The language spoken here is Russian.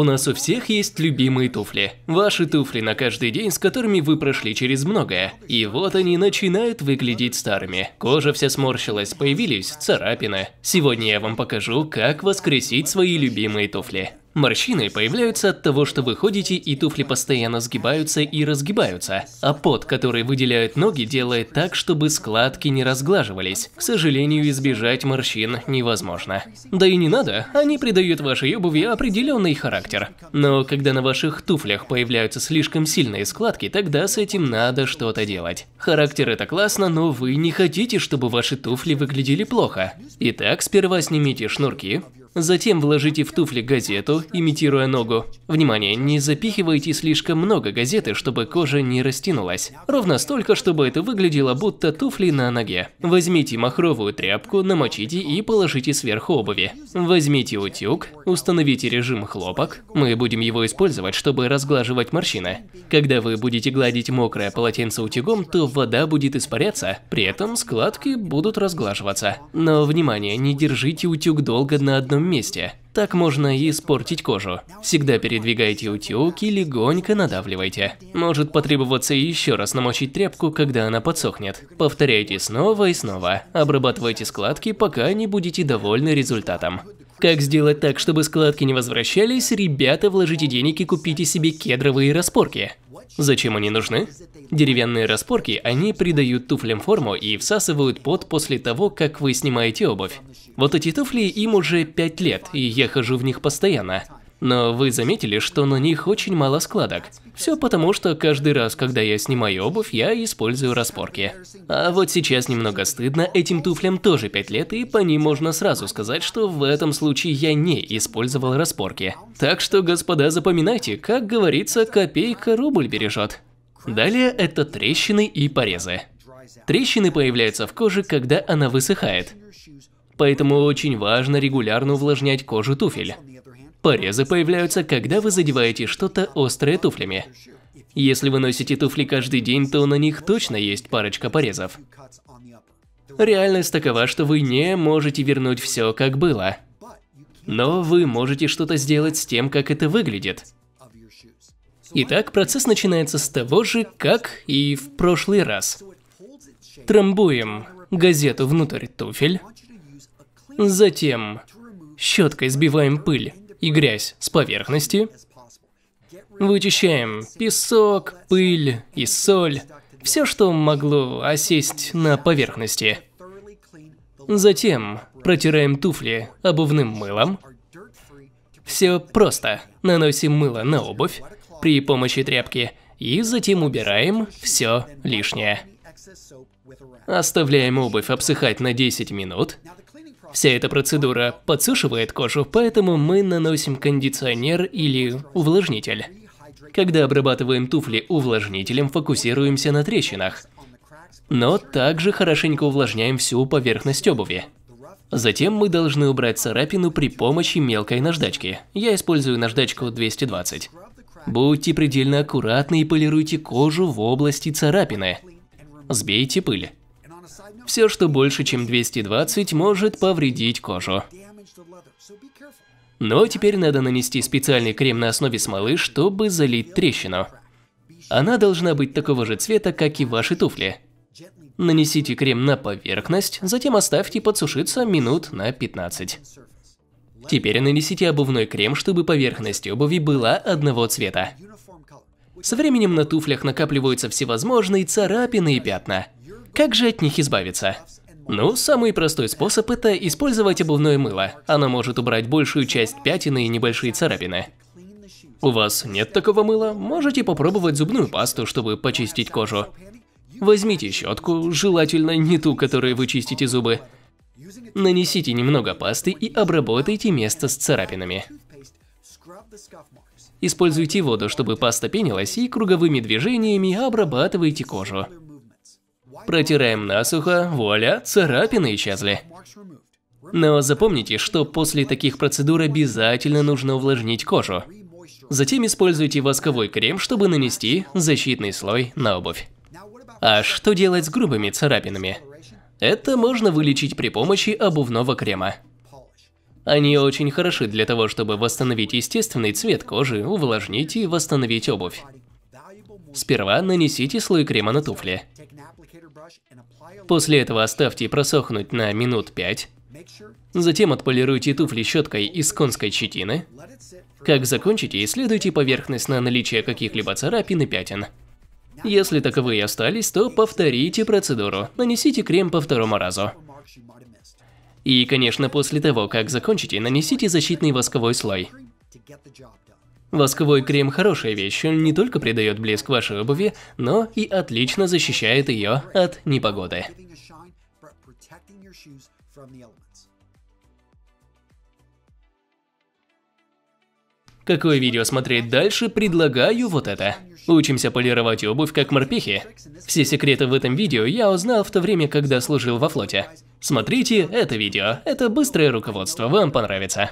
У нас у всех есть любимые туфли. Ваши туфли на каждый день, с которыми вы прошли через многое. И вот они начинают выглядеть старыми. Кожа вся сморщилась, появились царапины. Сегодня я вам покажу, как воскресить свои любимые туфли. Морщины появляются от того, что вы ходите, и туфли постоянно сгибаются и разгибаются. А пот, который выделяют ноги, делает так, чтобы складки не разглаживались. К сожалению, избежать морщин невозможно. Да и не надо, они придают вашей обуви определенный характер. Но когда на ваших туфлях появляются слишком сильные складки, тогда с этим надо что-то делать. Характер – это классно, но вы не хотите, чтобы ваши туфли выглядели плохо. Итак, сперва снимите шнурки. Затем вложите в туфли газету, имитируя ногу. Внимание, не запихивайте слишком много газеты, чтобы кожа не растянулась. Ровно столько, чтобы это выглядело, будто туфли на ноге. Возьмите махровую тряпку, намочите и положите сверху обуви. Возьмите утюг, установите режим хлопок. Мы будем его использовать, чтобы разглаживать морщины. Когда вы будете гладить мокрое полотенце утюгом, то вода будет испаряться, при этом складки будут разглаживаться. Но, внимание, не держите утюг долго на одном месте. Так можно и испортить кожу. Всегда передвигайте утюг и легонько надавливайте. Может потребоваться еще раз намочить тряпку, когда она подсохнет. Повторяйте снова и снова. Обрабатывайте складки, пока не будете довольны результатом. Как сделать так, чтобы складки не возвращались? Ребята, вложите денег и купите себе кедровые распорки. Зачем они нужны? Деревянные распорки, они придают туфлям форму и всасывают пот после того, как вы снимаете обувь. Вот эти туфли, им уже 5 лет, и я хожу в них постоянно. Но вы заметили, что на них очень мало складок. Все потому, что каждый раз, когда я снимаю обувь, я использую распорки. А вот сейчас немного стыдно, этим туфлям тоже 5 лет, и по ним можно сразу сказать, что в этом случае я не использовал распорки. Так что, господа, запоминайте, как говорится, копейка рубль бережет. Далее это трещины и порезы. Трещины появляются в коже, когда она высыхает. Поэтому очень важно регулярно увлажнять кожу туфель. Порезы появляются, когда вы задеваете что-то острое туфлями. Если вы носите туфли каждый день, то на них точно есть парочка порезов. Реальность такова, что вы не можете вернуть все, как было. Но вы можете что-то сделать с тем, как это выглядит. Итак, процесс начинается с того же, как и в прошлый раз. Трамбуем газету внутрь туфель. Затем щеткой сбиваем пыль и грязь с поверхности, вычищаем песок, пыль и соль, все, что могло осесть на поверхности. Затем протираем туфли обувным мылом. Все просто. Наносим мыло на обувь при помощи тряпки и затем убираем все лишнее. Оставляем обувь обсыхать на 10 минут. Вся эта процедура подсушивает кожу, поэтому мы наносим кондиционер или увлажнитель. Когда обрабатываем туфли увлажнителем, фокусируемся на трещинах. Но также хорошенько увлажняем всю поверхность обуви. Затем мы должны убрать царапину при помощи мелкой наждачки. Я использую наждачку 220. Будьте предельно аккуратны и полируйте кожу в области царапины. Сбейте пыль. Все, что больше, чем 220, может повредить кожу. Но теперь надо нанести специальный крем на основе смолы, чтобы залить трещину. Она должна быть такого же цвета, как и ваши туфли. Нанесите крем на поверхность, затем оставьте подсушиться минут на 15. Теперь нанесите обувной крем, чтобы поверхность обуви была одного цвета. Со временем на туфлях накапливаются всевозможные царапины и пятна. Как же от них избавиться? Ну, самый простой способ – это использовать обувное мыло. Оно может убрать большую часть пятины и небольшие царапины. У вас нет такого мыла? Можете попробовать зубную пасту, чтобы почистить кожу. Возьмите щетку, желательно не ту, которой вы чистите зубы. Нанесите немного пасты и обработайте место с царапинами. Используйте воду, чтобы паста пенилась, и круговыми движениями обрабатывайте кожу. Протираем насухо, вуаля, царапины исчезли. Но запомните, что после таких процедур обязательно нужно увлажнить кожу. Затем используйте восковой крем, чтобы нанести защитный слой на обувь. А что делать с грубыми царапинами? Это можно вылечить при помощи обувного крема. Они очень хороши для того, чтобы восстановить естественный цвет кожи, увлажнить и восстановить обувь. Сперва нанесите слой крема на туфли. После этого оставьте просохнуть на минут 5. Затем отполируйте туфли щеткой из конской щетины. Как закончите, исследуйте поверхность на наличие каких-либо царапин и пятен. Если таковые остались, то повторите процедуру. Нанесите крем по второму разу. И, конечно, после того, как закончите, нанесите защитный восковой слой. Восковой крем – хорошая вещь, он не только придает блеск вашей обуви, но и отлично защищает ее от непогоды. Какое видео смотреть дальше, предлагаю вот это. Учимся полировать обувь как морпехи. Все секреты в этом видео я узнал в то время, когда служил во флоте. Смотрите это видео, это быстрое руководство, вам понравится.